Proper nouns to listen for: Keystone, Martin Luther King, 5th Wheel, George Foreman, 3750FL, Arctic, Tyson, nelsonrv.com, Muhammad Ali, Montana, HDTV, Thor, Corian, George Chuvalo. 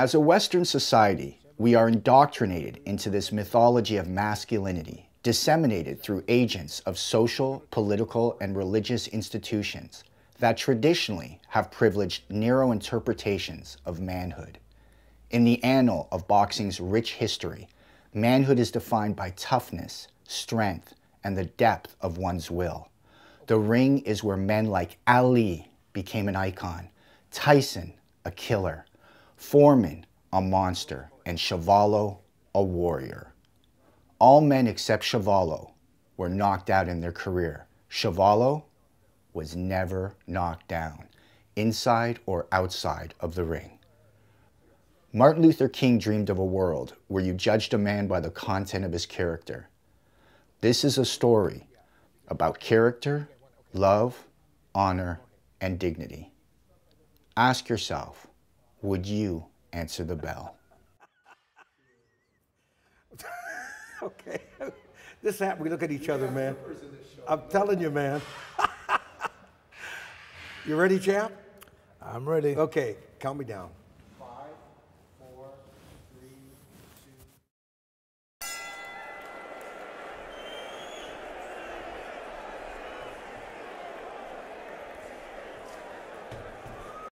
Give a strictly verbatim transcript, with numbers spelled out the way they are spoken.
As a Western society, we are indoctrinated into this mythology of masculinity, disseminated through agents of social, political, and religious institutions that traditionally have privileged narrow interpretations of manhood. In the annal of boxing's rich history, manhood is defined by toughness, strength, and the depth of one's will. The ring is where men like Ali became an icon, Tyson, a killer, Foreman, a monster, and Chuvalo, a warrior. All men except Chuvalo were knocked out in their career. Chuvalo was never knocked down, inside or outside of the ring. Martin Luther King dreamed of a world where you judged a man by the content of his character. This is a story about character, love, honor, and dignity. Ask yourself, would you answer the bell? Okay. This happened. We look at each other, man. I'm telling you, man. You ready, champ? I'm ready. Okay. Calm me down.